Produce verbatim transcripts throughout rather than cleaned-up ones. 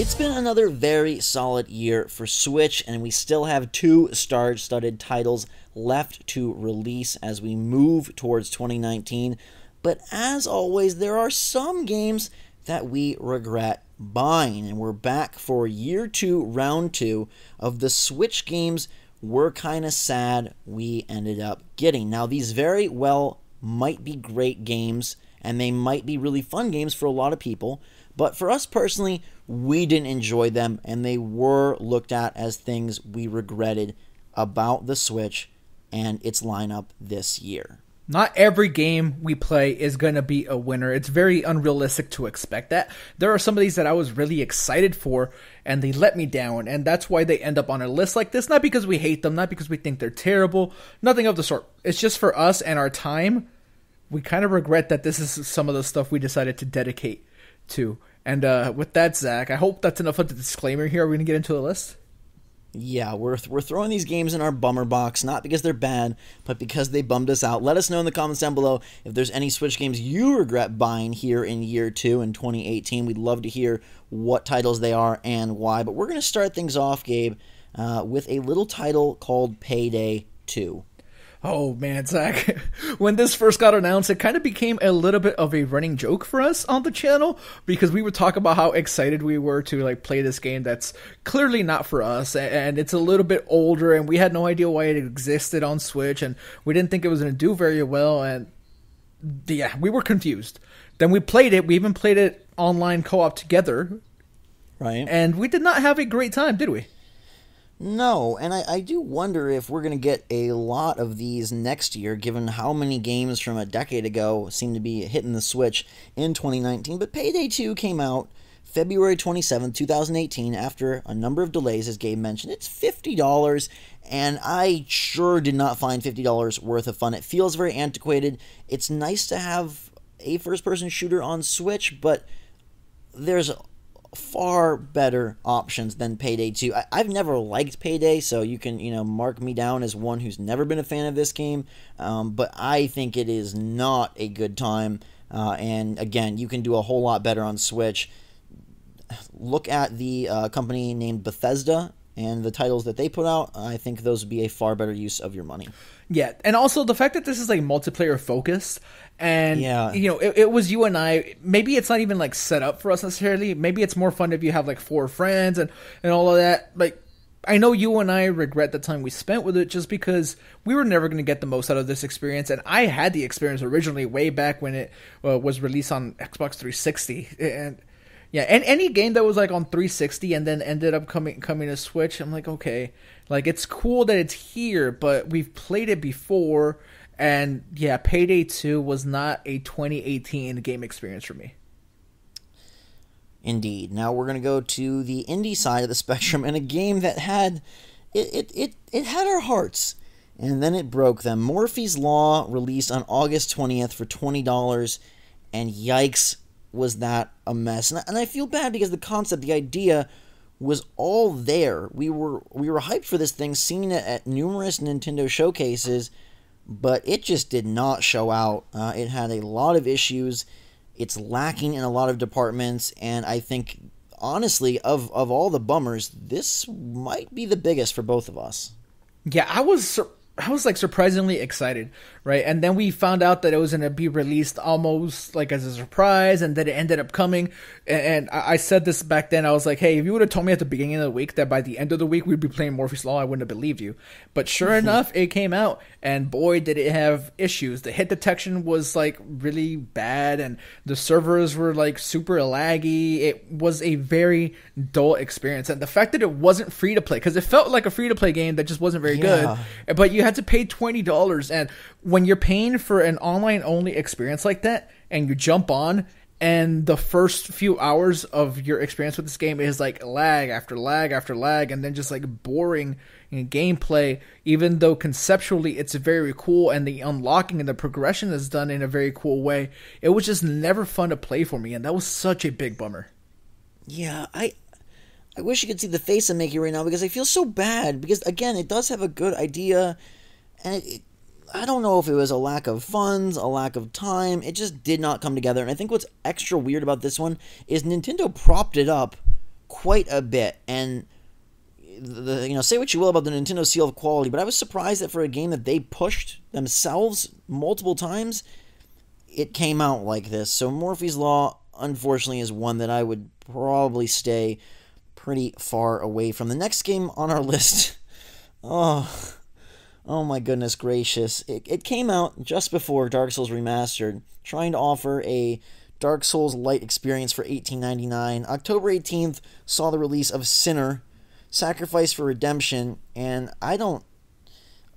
It's been another very solid year for Switch, and we still have two star-studded titles left to release as we move towards twenty nineteen, but as always, there are some games that we regret buying, and we're back for year two, round two of the Switch games we're kind of sad we ended up getting. Now, these very well might be great games, and they might be really fun games for a lot of people, but for us personally, we didn't enjoy them, and they were looked at as things we regretted about the Switch and its lineup this year. Not every game we play is going to be a winner. It's very unrealistic to expect that. There are some of these that I was really excited for, and they let me down, and that's why they end up on our list like this. Not because we hate them, not because we think they're terrible, nothing of the sort. It's just for us and our time, we kind of regret that this is some of the stuff we decided to dedicate to. And uh, with that, Zach, I hope that's enough of the disclaimer here. Are we going to get into the list? Yeah, we're, th we're throwing these games in our bummer box, not because they're bad, but because they bummed us out. Let us know in the comments down below if there's any Switch games you regret buying here in year two in twenty eighteen. We'd love to hear what titles they are and why, but we're going to start things off, Gabe, uh, with a little title called Payday two. Oh, man, Zach. When this first got announced, it kind of became a little bit of a running joke for us on the channel because we would talk about how excited we were to like play this game that's clearly not for us, and it's a little bit older, and we had no idea why it existed on Switch, and we didn't think it was going to do very well, and yeah, we were confused. Then we played it. We even played it online co-op together. Right. And we did not have a great time, did we? No, and I, I do wonder if we're going to get a lot of these next year, given how many games from a decade ago seem to be hitting the Switch in twenty nineteen. But Payday two came out February twenty-seventh, two thousand eighteen, after a number of delays, as Gabe mentioned. It's fifty dollars, and I sure did not find fifty dollars worth of fun. It feels very antiquated. It's nice to have a first-person shooter on Switch, but there's far better options than Payday two. I, I've never liked Payday, so you can, you know, mark me down as one who's never been a fan of this game, um, but I think it is not a good time, uh, and again, you can do a whole lot better on Switch. Look at the uh, company named Bethesda and the titles that they put out. I think those would be a far better use of your money. Yeah, and also the fact that this is like multiplayer focused, and yeah, you know, it, it was you and I. Maybe it's not even like set up for us necessarily. Maybe it's more fun if you have like four friends and and all of that. Like, I know you and I regret the time we spent with it just because we were never going to get the most out of this experience. And I had the experience originally way back when it uh, was released on Xbox three sixty, and. Yeah, and any game that was like on three sixty and then ended up coming coming to Switch, I'm like, okay, like it's cool that it's here, but we've played it before, and yeah, Payday two was not a twenty eighteen game experience for me. Indeed. Now we're gonna go to the indie side of the spectrum, and a game that had it it it, it had our hearts, and then it broke them. Morphies Law released on August twentieth for twenty dollars, and yikes. Was that a mess? And I, and I feel bad because the concept, the idea, was all there. We were we were hyped for this thing, seen it at numerous Nintendo showcases, but it just did not show out. Uh, it had a lot of issues. It's lacking in a lot of departments, and I think, honestly, of of all the bummers, this might be the biggest for both of us. Yeah, I was sur I was like surprisingly excited, right? And then we found out that it was going to be released almost like as a surprise, and then it ended up coming. And, and I, I said this back then, I was like, hey, if you would have told me at the beginning of the week that by the end of the week we'd be playing Morpheus Law, I wouldn't have believed you. But sure enough, it came out, and boy did it have issues. The hit detection was like really bad, and the servers were like super laggy. It was a very dull experience, and the fact that it wasn't free to play, because it felt like a free to play game that just wasn't very yeah. good, but you had to pay twenty dollars, and when you're paying for an online only experience like that and you jump on and the first few hours of your experience with this game is like lag after lag after lag, and then just like boring gameplay, even though conceptually it's very cool and the unlocking and the progression is done in a very cool way, it was just never fun to play for me, and that was such a big bummer. Yeah, I I wish you could see the face I'm making right now because I feel so bad. Because, again, it does have a good idea. And it, it, I don't know if it was a lack of funds, a lack of time. It just did not come together. And I think what's extra weird about this one is Nintendo propped it up quite a bit, and the, you know, say what you will about the Nintendo seal of quality, but I was surprised that for a game that they pushed themselves multiple times, it came out like this. So Morphies Law, unfortunately, is one that I would probably stay pretty far away from. The next game on our list, oh, oh my goodness gracious, it, it came out just before Dark Souls Remastered, trying to offer a Dark Souls light experience for eighteen ninety-nine. October eighteenth saw the release of Sinner: Sacrifice for Redemption, and I don't,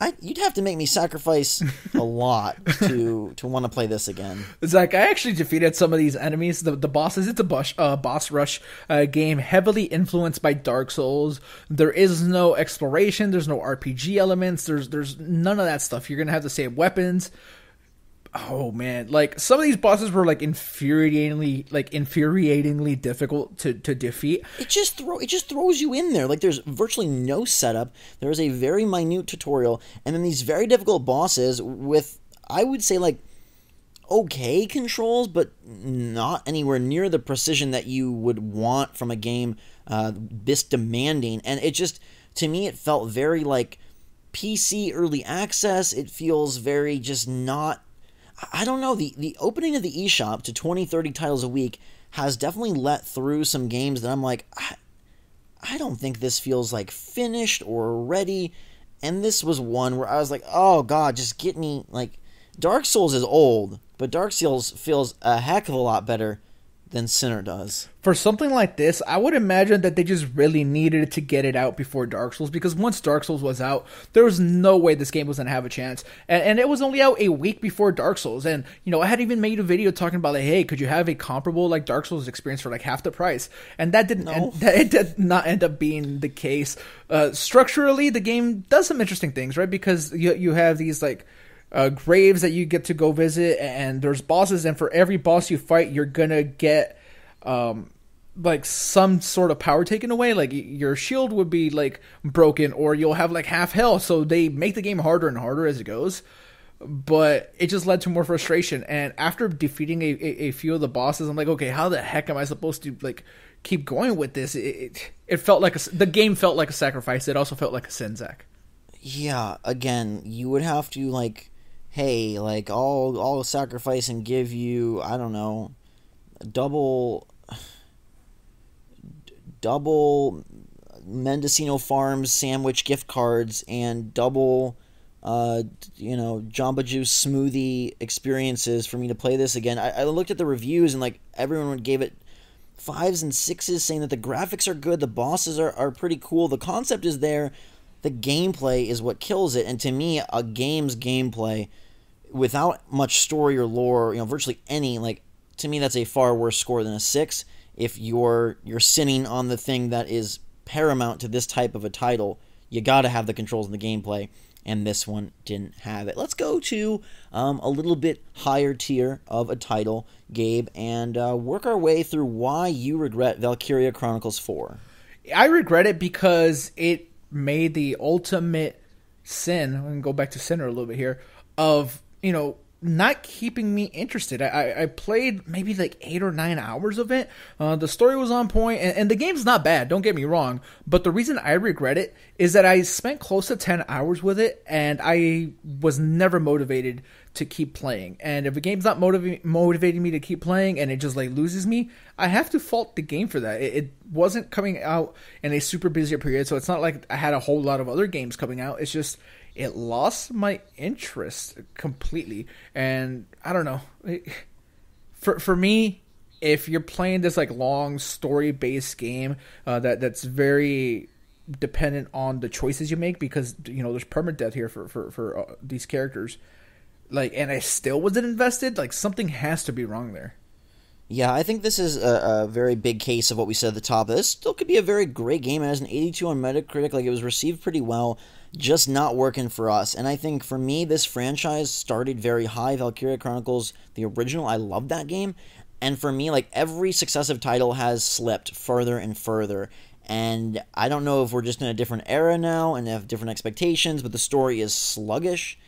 I you'd have to make me sacrifice a lot to to want to play this again. Zach, I actually defeated some of these enemies. The the bosses, it's a boss uh, boss rush uh, game, heavily influenced by Dark Souls. There is no exploration. There's no R P G elements. There's there's none of that stuff. You're gonna have to save weapons. Oh man, like some of these bosses were like infuriatingly like infuriatingly difficult to, to defeat. It just throw it just throws you in there. Like there's virtually no setup. There is a very minute tutorial, and then these very difficult bosses with, I would say, like okay controls, but not anywhere near the precision that you would want from a game uh, this demanding. And it just, to me, it felt very like P C early access. It feels very just not, I don't know, the, the opening of the eShop to twenty, thirty titles a week has definitely let through some games that I'm like, I, I don't think this feels like finished or ready. And this was one where I was like, oh god, just get me, like, Dark Souls is old, but Dark Souls feels a heck of a lot better than Sinner does. For something like this, I would imagine that they just really needed to get it out before Dark Souls, because once Dark Souls was out, there was no way this game was going to have a chance. And, and it was only out a week before Dark Souls. And, you know, I had even made a video talking about, like, hey, could you have a comparable, like, Dark Souls experience for, like, half the price? And that didn't, no. end, that, it did not end up being the case. Uh, structurally, the game does some interesting things, right? Because you, you have these, like, Uh, graves that you get to go visit, and there's bosses, and for every boss you fight, you're gonna get um, like some sort of power taken away, like your shield would be like broken, or you'll have like half health. So they make the game harder and harder as it goes, but it just led to more frustration. And after defeating a, a, a few of the bosses, I'm like, okay, how the heck am I supposed to like keep going with this? It it, it felt like a, the game felt like a sacrifice. It also felt like a sin, Zach. Yeah, again, you would have to like, hey, like, I'll, I'll sacrifice and give you, I don't know, double, double Mendocino Farms sandwich gift cards and double, uh, you know, Jamba Juice smoothie experiences for me to play this again. I, I looked at the reviews, and, like, everyone gave it fives and sixes, saying that the graphics are good, the bosses are, are pretty cool, the concept is there. The gameplay is what kills it, and to me, a game's gameplay without much story or lore, you know, virtually any, like, to me, that's a far worse score than a six. If you're you're sinning on the thing that is paramount to this type of a title, you gotta have the controls and the gameplay, and this one didn't have it. Let's go to um, a little bit higher tier of a title, Gabe, and uh, work our way through why you regret Valkyria Chronicles four. I regret it because it made the ultimate sin, I'm gonna go back to Sinner a little bit here, of, you know, not keeping me interested. I, I played maybe like eight or nine hours of it. Uh, the story was on point, and, and the game's not bad, don't get me wrong, but the reason I regret it is that I spent close to ten hours with it, and I was never motivated to keep playing. And if a game's not motiv motivating me to keep playing, and it just like loses me, I have to fault the game for that. It, it wasn't coming out in a super busy period, so it's not like I had a whole lot of other games coming out. It's just, it lost my interest completely. And I don't know. It, for for me, if you're playing this like long story-based game uh, that that's very dependent on the choices you make, because, you know, there's permadeath here for for for uh, these characters. Like, and I still wasn't invested. Like, something has to be wrong there. Yeah, I think this is a, a very big case of what we said at the top. This still could be a very great game. It has an eighty-two on Metacritic. Like, it was received pretty well, just not working for us. And I think, for me, this franchise started very high. Valkyria Chronicles, the original, I loved that game. And for me, like, every successive title has slipped further and further. And I don't know if we're just in a different era now and have different expectations, but the story is sluggish.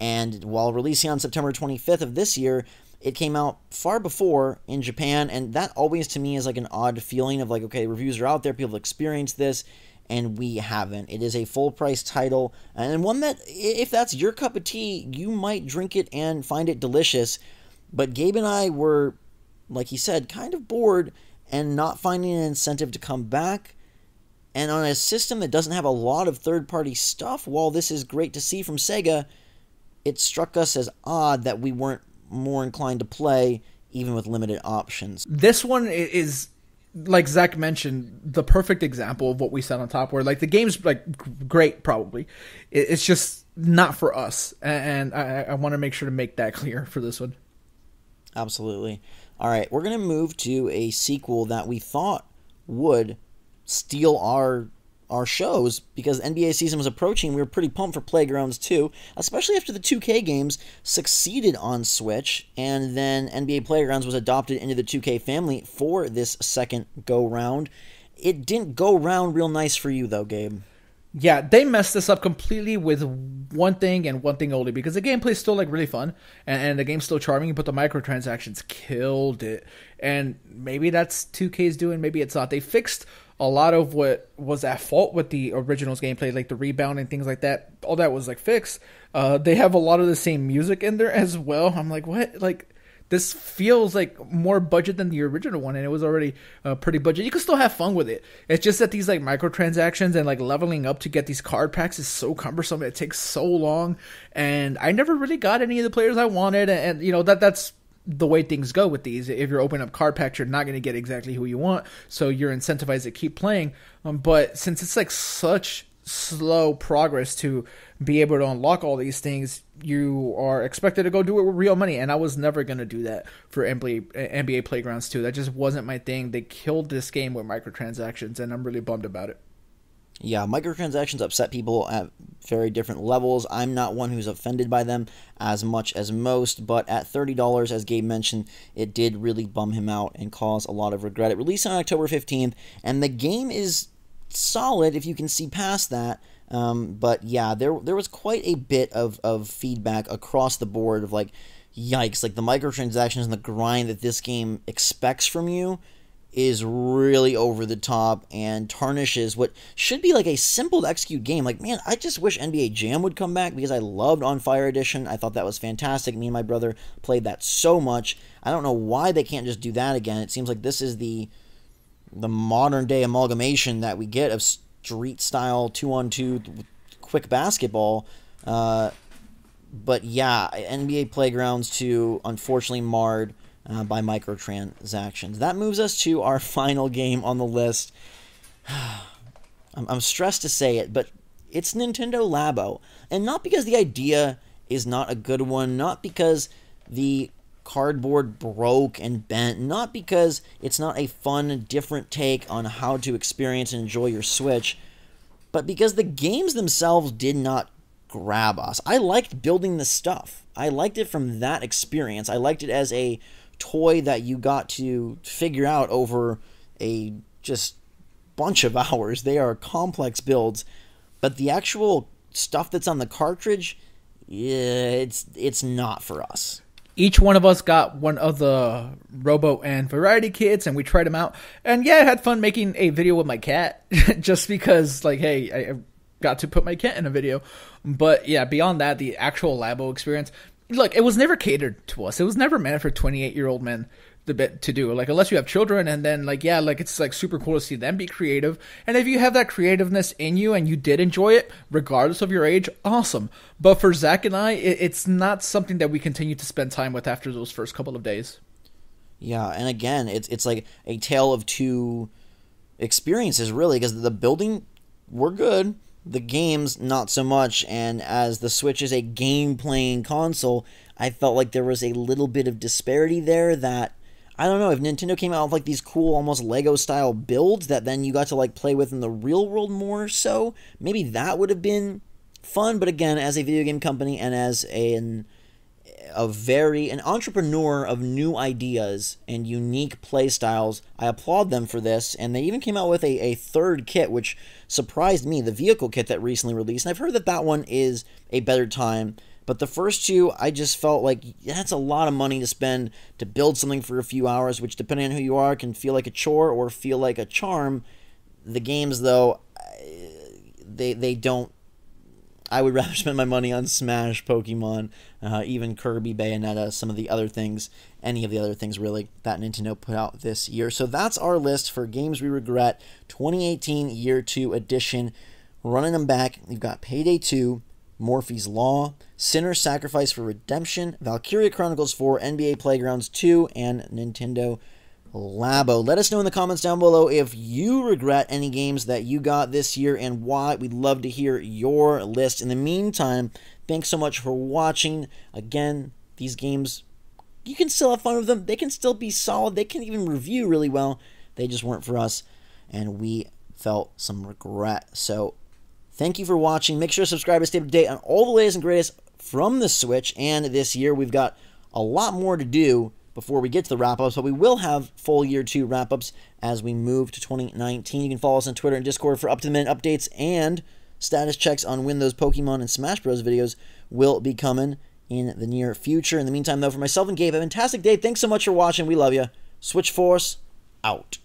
And while releasing on September twenty-fifth of this year, It came out far before in Japan, and that always to me is like an odd feeling of like, okay, reviews are out there, people experience this, and we haven't. It is a full-price title, and one that, if that's your cup of tea, you might drink it and find it delicious. But Gabe and I were, like he said, kind of bored and not finding an incentive to come back. And on a system that doesn't have a lot of third-party stuff, while this is great to see from Sega, it struck us as odd that we weren't more inclined to play, even with limited options. This one is, like Zach mentioned, the perfect example of what we said on top, where like the game's like great, probably. It's just not for us, and I, I want to make sure to make that clear for this one. Absolutely. All right, we're going to move to a sequel that we thought would steal our our shows, because N B A season was approaching. We were pretty pumped for Playgrounds two, especially after the two K games succeeded on Switch, and then N B A Playgrounds was adopted into the two K family for this second go-round. It didn't go round real nice for you, though, Gabe. Yeah, they messed this up completely with one thing and one thing only, because the gameplay is still like really fun, and, and the game's still charming, but the microtransactions killed it. And maybe that's two K's doing, maybe it's not. They fixed a lot of what was at fault with the original's gameplay, like the rebound and things like that. All that was like fixed. Uh, they have a lot of the same music in there as well. I'm like, what? Like, this feels like more budget than the original one, and it was already uh, pretty budget. You can still have fun with it. It's just that these like microtransactions and like leveling up to get these card packs is so cumbersome. It takes so long, and I never really got any of the players I wanted. And, and you know that that's the way things go with these. If you're opening up card packs, you're not going to get exactly who you want, so you're incentivized to keep playing. Um, but since it's like such slow progress to be able to unlock all these things, you are expected to go do it with real money, and I was never going to do that for N B A Playgrounds two. That just wasn't my thing. They killed this game with microtransactions, and I'm really bummed about it. Yeah, microtransactions upset people at very different levels. I'm not one who's offended by them as much as most, but at thirty dollars, as Gabe mentioned, it did really bum him out and cause a lot of regret. It released on October fifteenth, and the game is solid if you can see past that. Um, but yeah, there there was quite a bit of, of feedback across the board of like, yikes, like the microtransactions and the grind that this game expects from you is really over the top and tarnishes what should be like a simple to execute game. Like, man, I just wish N B A Jam would come back, because I loved On Fire Edition. I thought that was fantastic. Me and my brother played that so much. I don't know why they can't just do that again. It seems like this is the the modern day amalgamation that we get of street style two on two quick basketball. Uh, but yeah, N B A Playgrounds two unfortunately marred Uh, by microtransactions. That moves us to our final game on the list. I'm, I'm stressed to say it, but it's Nintendo Labo. And not because the idea is not a good one, not because the cardboard broke and bent, not because it's not a fun, different take on how to experience and enjoy your Switch, but because the games themselves did not grab us. I liked building the stuff. I liked it from that experience. I liked it as a toy that you got to figure out over a just bunch of hours. They are complex builds, but the actual stuff that's on the cartridge, yeah, it's it's not for us. Each one of us got one of the Robo and Variety Kits, and we tried them out. And yeah, I had fun making a video with my cat, just because, like, hey, I got to put my cat in a video. But yeah, beyond that, the actual Labo experience, look, it was never catered to us. It was never meant for twenty-eight-year-old men to, to do. Like, unless you have children, and then, like, yeah, like, it's, like, super cool to see them be creative. And if you have that creativeness in you and you did enjoy it, regardless of your age, awesome. But for Zach and I, it, it's not something that we continue to spend time with after those first couple of days. Yeah, and again, it's, it's like a tale of two experiences, really, because the building, we're good. The games, not so much, and as the Switch is a game-playing console, I felt like there was a little bit of disparity there that, I don't know, if Nintendo came out with like these cool, almost Lego-style builds that then you got to like play with in the real world more so, maybe that would have been fun. But again, as a video game company and as a, an, a very, an entrepreneur of new ideas and unique play styles, I applaud them for this, and they even came out with a, a third kit, which surprised me, the vehicle kit that recently released, and I've heard that that one is a better time But the first two, I just felt like that's a lot of money to spend to build something for a few hours, which, depending on who you are, can feel like a chore or feel like a charm. The games, though, they, they don't... I would rather spend my money on Smash, Pokemon, uh, even Kirby, Bayonetta, some of the other things, any of the other things, really, that Nintendo put out this year. So that's our list for Games We Regret twenty eighteen Year two Edition. Running them back, you've got Payday two, Morphies Law, Sinner: Sacrifice for Redemption, Valkyria Chronicles four, N B A Playgrounds two, and Nintendo Labo. Let us know in the comments down below if you regret any games that you got this year and why. We'd love to hear your list. In the meantime, thanks so much for watching. Again, these games, you can still have fun with them. They can still be solid. They can even review really well. They just weren't for us, and we felt some regret. So thank you for watching. Make sure to subscribe to stay up to date on all the latest and greatest from the Switch. And this year, we've got a lot more to do before we get to the wrap-ups, but we will have full year two wrap-ups as we move to twenty nineteen. You can follow us on Twitter and Discord for up-to-the-minute updates and status checks on when those Pokemon and Smash Bros. Videos will be coming in the near future. In the meantime, though, for myself and Gabe, have a fantastic day. Thanks so much for watching. We love you. SwitchForce, out.